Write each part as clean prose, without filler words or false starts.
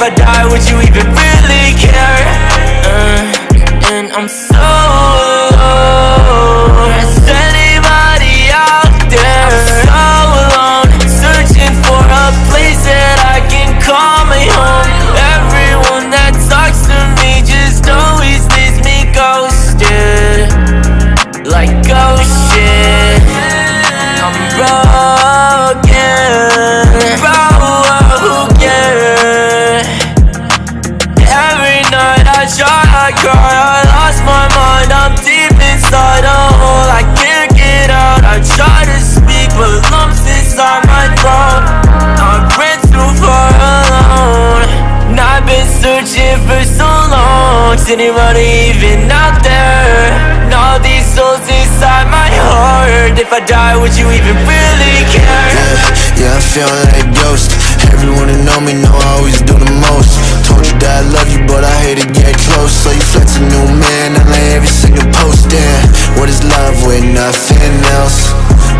if I die, would you even really care? And I'm so alone. Is anybody out there? I'm so alone, searching for a place that I can call my home. Everyone that talks to me just always leaves me ghosted, like oh shit. I'm broken, broken. I cry, I lost my mind, I'm deep inside a hole I can't get out. I try to speak, but lumps inside my throat. I ran too far alone, and I've been searching for so long. Is anybody even out there? And all these souls inside my heart, if I die, would you even really care? Yeah, I'm feeling like a ghost. Everyone that know me know I always do the most. Told you that I love you, but I hate to get close. So you flex a new man, I like every single post. Damn, what is love with nothing else?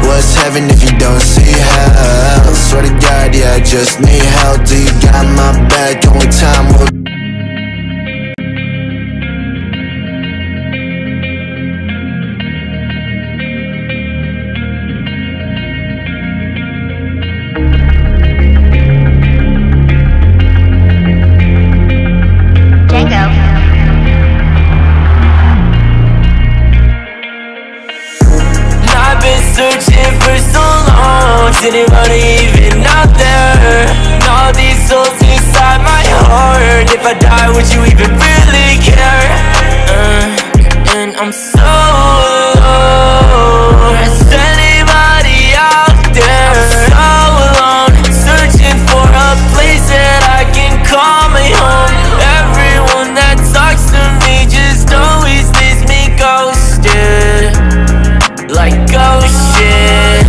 What's heaven if you don't see hell? Swear to God, yeah, I just need help. Do you got my back? Only time will. Searching for so long, is anybody even out there? And all these souls inside my heart, if I die, would you even really care? And I'm so alone. Is anybody out there? I'm so alone, searching for a place that I can call my home. Everyone that talks to me just always leaves me ghosted, like oh shit.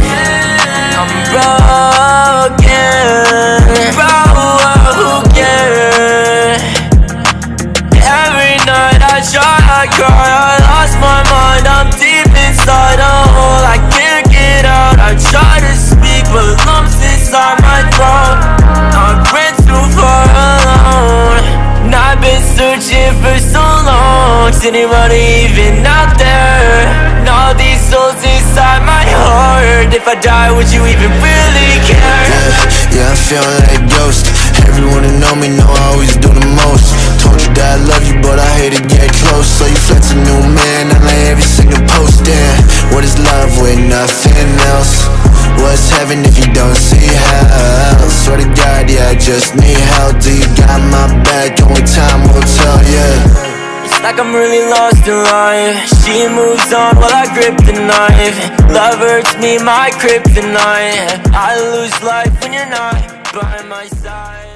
I'm broken, broken. Every night I try, I cry, I lost my mind. I'm deep inside a hole I can't get out. I try to speak, but lumps inside my throat. I ran too far alone, and I've been searching for so long. Is anybody even out there? And all these souls inside my heart, if I die, would you even really care? Yeah, I'm feeling like a ghost. Everyone that know me know I always do the most. Told you that I love you, but I hate to get close. So you flex a new man, I like every single post. Damn, what is love with nothing else? What's heaven if you don't see hell? Swear to God, yeah, I just need help. Do you got my back? Only time will tell, yeah. Like I'm really lost in life. She moves on while I grip the knife. Love hurts me, my kryptonite. I lose life when you're not by my side.